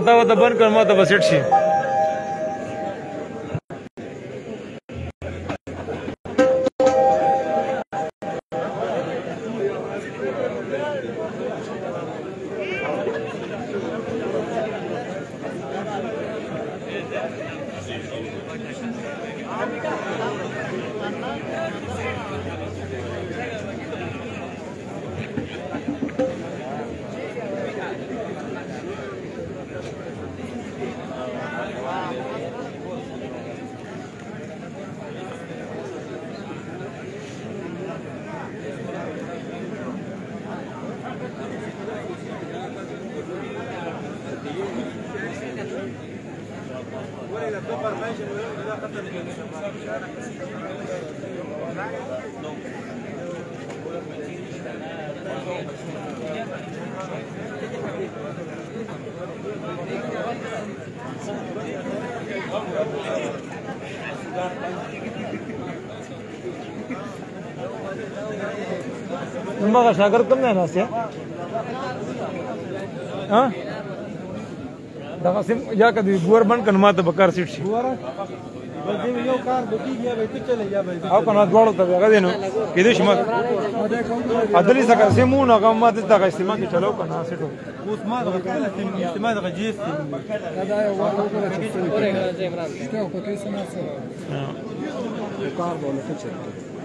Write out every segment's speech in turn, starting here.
کتاو د بن کړم ته بسټ شي المغرب شاقر قلنا ناس يا ها دغه سم یا کدی گورنمنٹ کنما ته بکار سیټ شي ورته یو کار دکی بیا به ته چلے یا به او کنه دوړو ته غدې نو کیدو شمه عدلی سکه سمو نو غما ته دغه سیمه کې چلو کنه سیټو اوس ما دغه کله سیم استعمال دغه جیس دا یو وخت زوم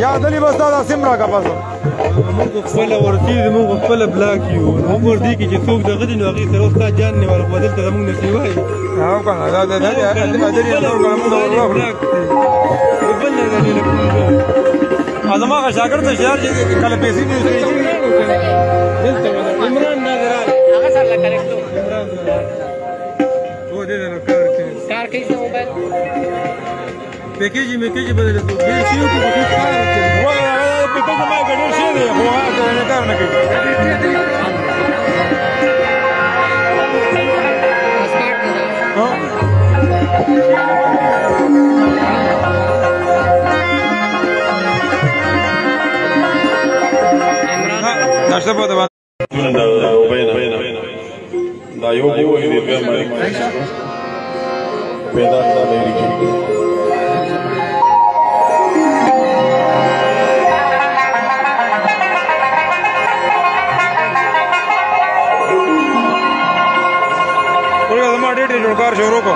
يا دلي بس هذا سمرة كبازو. موقف فلا ورتيد موقف فلا بلاكيو. هم ورديك يجسوق دغدي نوغي سروس تاجاني ولا بدلت دمون نسيواي. ها وكان هذا ده ده ده موقف بلاك. يبلنا ده اللي نقوله. هذا ما غشاكر تشار كلا بيسي بيسي. جلت ولا إمران نادر على. أغسل لك كريكتو. إمران هو ده ده نكار كيس. كار كيس موبايل. بكيجي مكيجي بدل الزوج بيشيو وبكيجي كارك ولا بكيجي ما يقدر يشيله هو هذا اللي كارنا كده ها نشرب هذا وبينا دا يوبو يدير مالك بيدار دا ميريجي कार शोरों को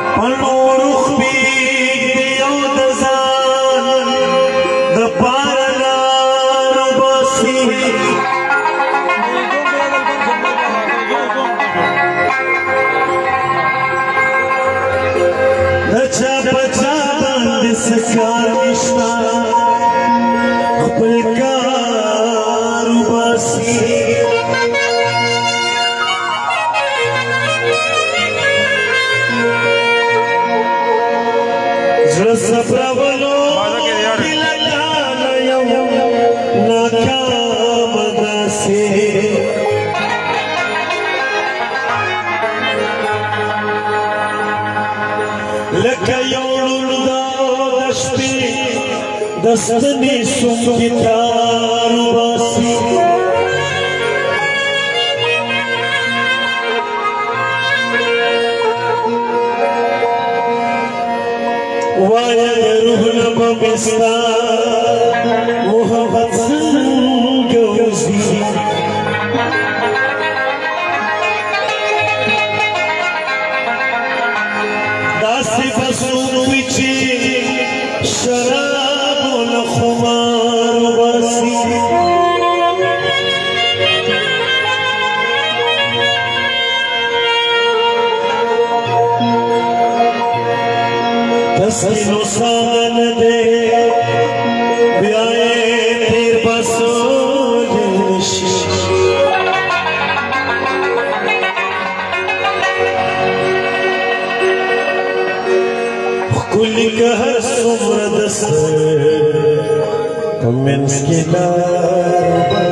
دستنی سنگی تارو باسی وایا روح نبستا محبت سنگ وزی داسی بسون ویچی شراب سینو سان دے بیائے تیر بسولش کلی کا ہر سمر دست کمنس کی نار بس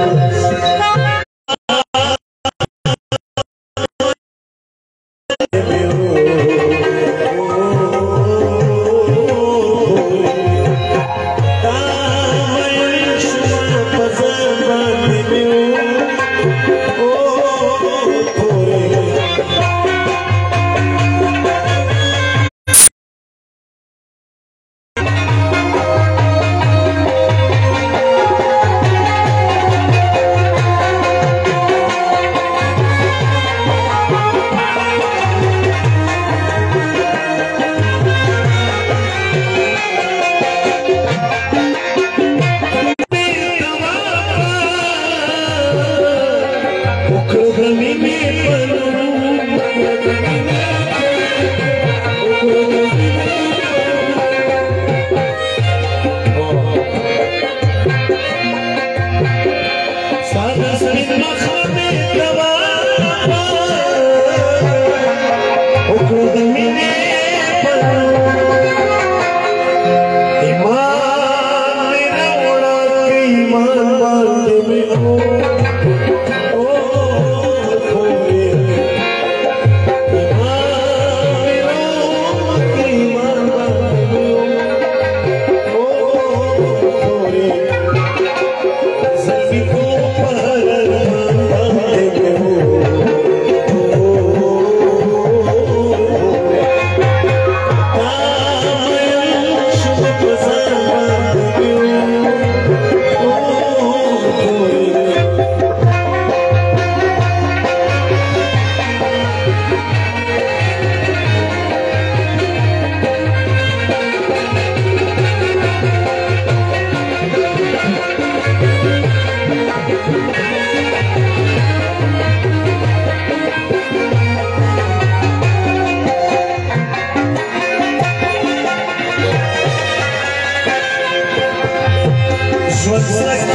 وسلم.